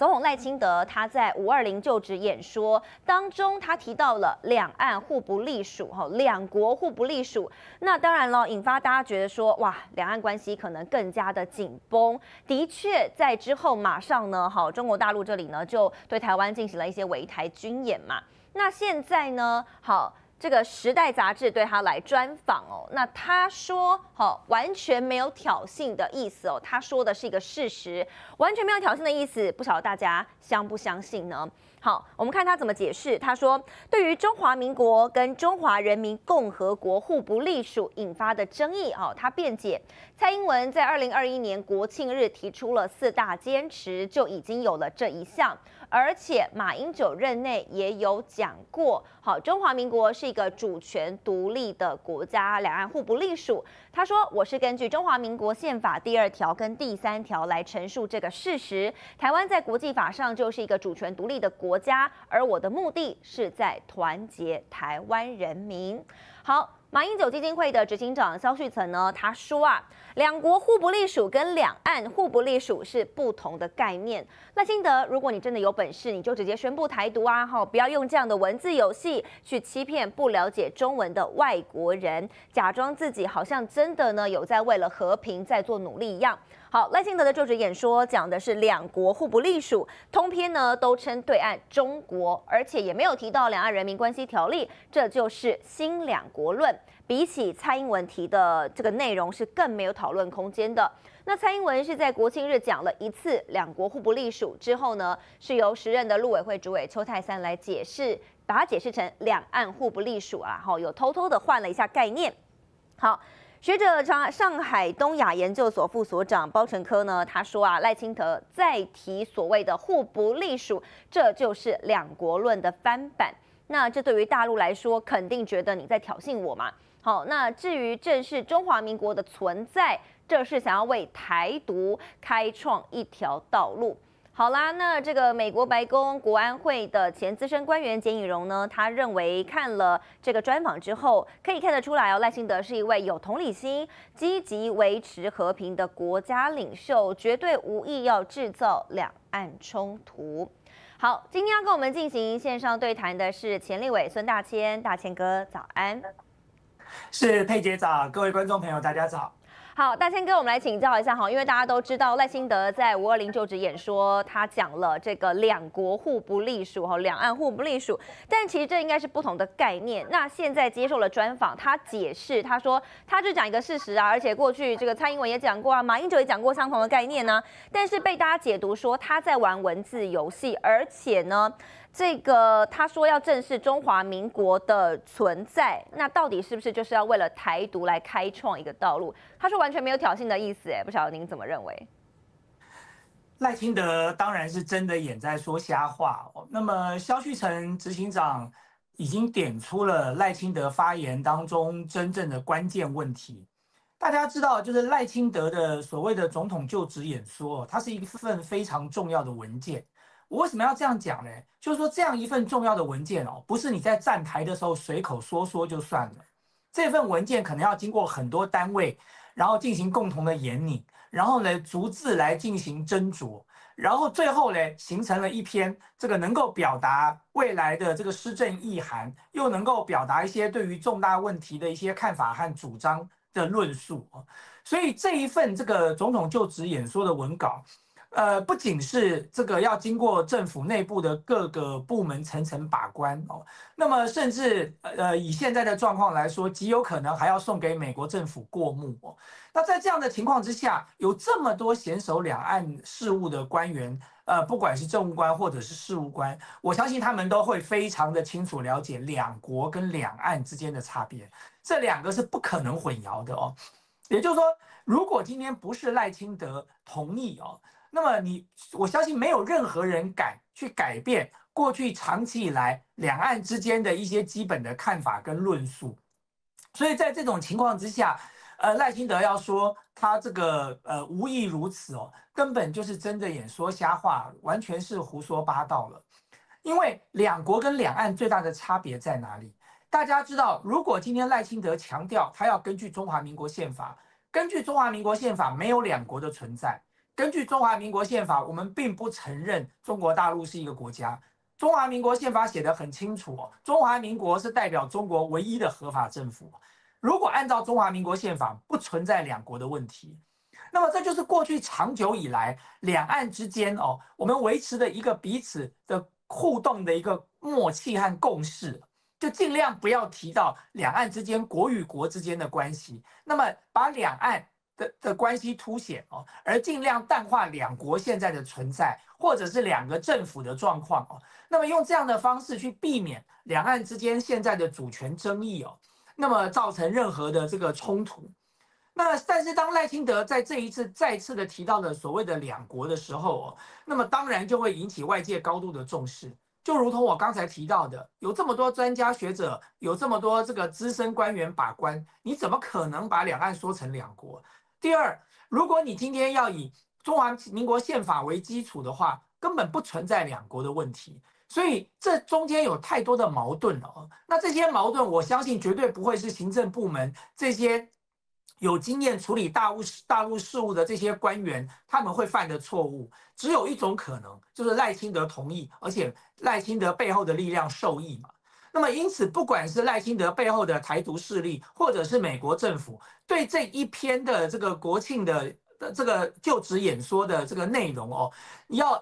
总统赖清德他在520就职演说当中，他提到了两岸互不隶属，两国互不隶属。那当然了，引发大家觉得说，哇，两岸关系可能更加的紧绷。的确，在之后马上呢，中国大陆这里呢就对台湾进行了一些围台军演嘛。那现在呢，这个《时代》杂志对他来专访哦，那他说，完全没有挑衅的意思哦，他说的是一个事实，完全没有挑衅的意思，不晓得大家相不相信呢？好，我们看他怎么解释。他说，对于中华民国跟中华人民共和国互不隶属引发的争议哦，他辩解，蔡英文在2021年国庆日提出了4大坚持，就已经有了这一项。 而且马英九任内也有讲过，中华民国是一个主权独立的国家，两岸互不隶属。他说，我是根据《中华民国宪法》第2条跟第3条来陈述这个事实。台湾在国际法上就是一个主权独立的国家，而我的目的是在团结台湾人民。好。 马英九基金会的执行长萧旭岑呢，他说啊，两国互不隶属跟两岸互不隶属是不同的概念。赖清德，如果你真的有本事，你就直接宣布台独啊，不要用这样的文字游戏去欺骗不了解中文的外国人，假装自己好像真的呢有在为了和平在做努力一样。 好，赖清德的就职演说讲的是两国互不隶属，通篇呢都称对岸中国，而且也没有提到两岸人民关系条例，这就是新两国论。比起蔡英文提的这个内容是更没有讨论空间的。那蔡英文是在国庆日讲了一次两国互不隶属之后呢，是由时任的陆委会主委邱泰三来解释，把它解释成两岸互不隶属啊，有偷偷的换了一下概念。好。 学者上海东亚研究所副所长包成科呢，他说啊，赖清德再提所谓的互不隶属，这就是两国论的翻版。那这对于大陆来说，肯定觉得你在挑衅我嘛。好，那至于正视中华民国的存在，这是想要为台独开创一条道路。 好啦，那这个美国白宫国安会的前资深官员简颖荣呢，他认为看了这个专访之后，可以看得出来哦，赖清德是一位有同理心、积极维持和平的国家领袖，绝对无意要制造两岸冲突。好，今天要跟我们进行线上对谈的是前立委孙大千，大千哥早安，是佩姐早，各位观众朋友大家早。 好，大千哥，我们来请教一下哈，因为大家都知道赖清德在520就职演说，他讲了这个两国互不隶属哈，两岸互不隶属，但其实这应该是不同的概念。那现在接受了专访，他解释，他说他就讲一个事实啊，而且过去这个蔡英文也讲过啊，马英九也讲过相同的概念呢、啊，但是被大家解读说他在玩文字游戏，而且呢。 这个他说要正视中华民国的存在，那到底是不是就是要为了台独来开创一个道路？他说完全没有挑衅的意思，不晓得您怎么认为？赖清德当然是真的演在说瞎话。那么萧旭岑执行长已经点出了赖清德发言当中真正的关键问题。大家知道，就是赖清德的所谓的总统就职演说，它是一份非常重要的文件。 我为什么要这样讲呢？就是说，这样一份重要的文件哦，不是你在站台的时候随口说说就算了。这份文件可能要经过很多单位，然后进行共同的研拟，然后呢逐字来进行斟酌，然后最后呢形成了一篇这个能够表达未来的这个施政意涵，又能够表达一些对于重大问题的一些看法和主张的论述。所以这一份这个总统就职演说的文稿。 不仅是这个要经过政府内部的各个部门层层把关哦，那么甚至以现在的状况来说，极有可能还要送给美国政府过目哦。那在这样的情况之下，有这么多娴熟两岸事务的官员，不管是政务官或者是事务官，我相信他们都会非常的清楚了解两国跟两岸之间的差别，这两个是不可能混淆的哦。也就是说，如果今天不是赖清德同意哦。 那么我相信没有任何人敢去改变过去长期以来两岸之间的一些基本的看法跟论述，所以在这种情况之下，赖清德要说他这个无意如此哦，根本就是睁着眼说瞎话，完全是胡说八道了。因为两国跟两岸最大的差别在哪里？大家知道，如果今天赖清德强调他要根据中华民国宪法，没有两国的存在。根据中华民国宪法，我们并不承认中国大陆是一个国家。中华民国宪法写得很清楚，中华民国是代表中国唯一的合法政府。如果按照中华民国宪法，不存在两国的问题。那么这就是过去长久以来两岸之间我们维持的一个彼此的互动的一个默契和共识。 就尽量不要提到两岸之间、国与国之间的关系，那么把两岸的关系凸显而尽量淡化两国现在的存在，或者是两个政府的状况那么用这样的方式去避免两岸之间现在的主权争议那么造成任何的这个冲突。那但是当赖清德在这一次再次的提到了所谓的两国的时候那么当然就会引起外界高度的重视。 就如同我刚才提到的，有这么多专家学者，有这么多这个资深官员把关，你怎么可能把两岸说成两国？第二，如果你今天要以中华民国宪法为基础的话，根本不存在两国的问题，所以这中间有太多的矛盾了那这些矛盾，我相信绝对不会是行政部门这些有经验处理大陆事务的这些官员他们会犯的错误。 只有一种可能，就是赖清德同意，而且赖清德背后的力量受益嘛。那么，因此，不管是赖清德背后的台独势力，或者是美国政府，对这一篇的这个国庆的这个就职演说的这个内容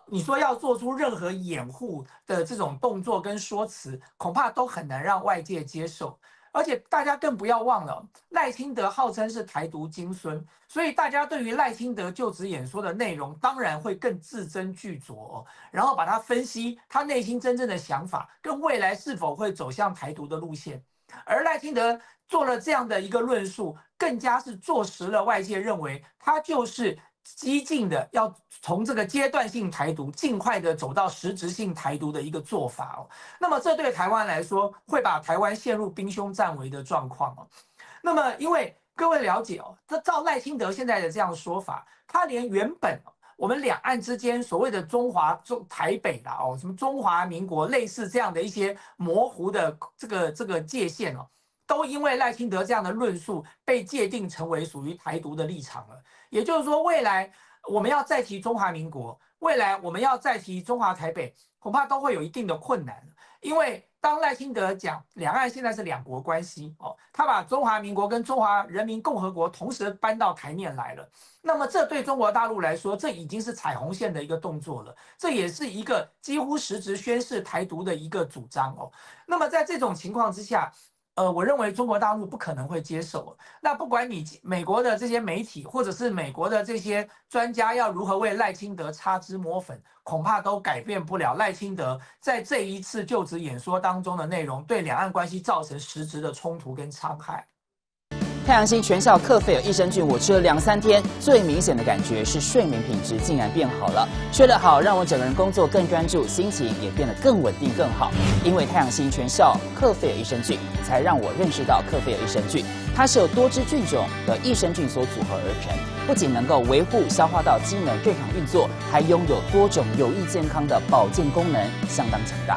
你说要做出任何掩护的这种动作跟说辞，恐怕都很难让外界接受。 而且大家更不要忘了，赖清德号称是台独金孙，所以大家对于赖清德就职演说的内容，当然会更字斟句酌然后把它分析他内心真正的想法，跟未来是否会走向台独的路线。而赖清德做了这样的一个论述，更加是坐实了外界认为他就是激进的，要从这个阶段性台独尽快的走到实质性台独的一个做法那么这对台湾来说，会把台湾陷入兵凶战危的状况那么，因为各位了解照赖清德现在的这样说法，他连原本我们两岸之间所谓的中台北啦什么中华民国类似这样的一些模糊的这个界限都因为赖清德这样的论述被界定成为属于台独的立场了。也就是说，未来我们要再提中华民国，未来我们要再提中华台北，恐怕都会有一定的困难。因为当赖清德讲两岸现在是两国关系他把中华民国跟中华人民共和国同时搬到台面来了。那么这对中国大陆来说，这已经是彩虹线的一个动作了，这也是一个几乎实质宣示台独的一个主张那么在这种情况之下， 我认为中国大陆不可能会接受。那不管你美国的这些媒体，或者是美国的这些专家，要如何为赖清德擦脂抹粉，恐怕都改变不了赖清德在这一次就职演说当中的内容，对两岸关系造成实质的冲突跟伤害。 太阳星全效克菲尔益生菌，我吃了2-3天，最明显的感觉是睡眠品质竟然变好了。睡得好，让我整个人工作更专注，心情也变得更稳定、更好。因为太阳星全效克菲尔益生菌，才让我认识到克菲尔益生菌，它是由多支菌种的益生菌所组合而成，不仅能够维护消化道机能正常运作，还拥有多种有益健康的保健功能，相当强大。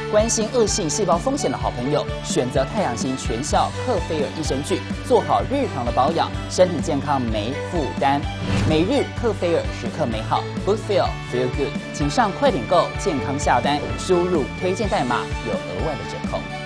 关心恶性细胞风险的好朋友，选择太阳星全效克菲尔益生菌，做好日常的保养，身体健康没负担。每日克菲尔，时刻美好 ，Good Feel Feel Good， 请上快点购健康下单，输入推荐代码有额外的折扣。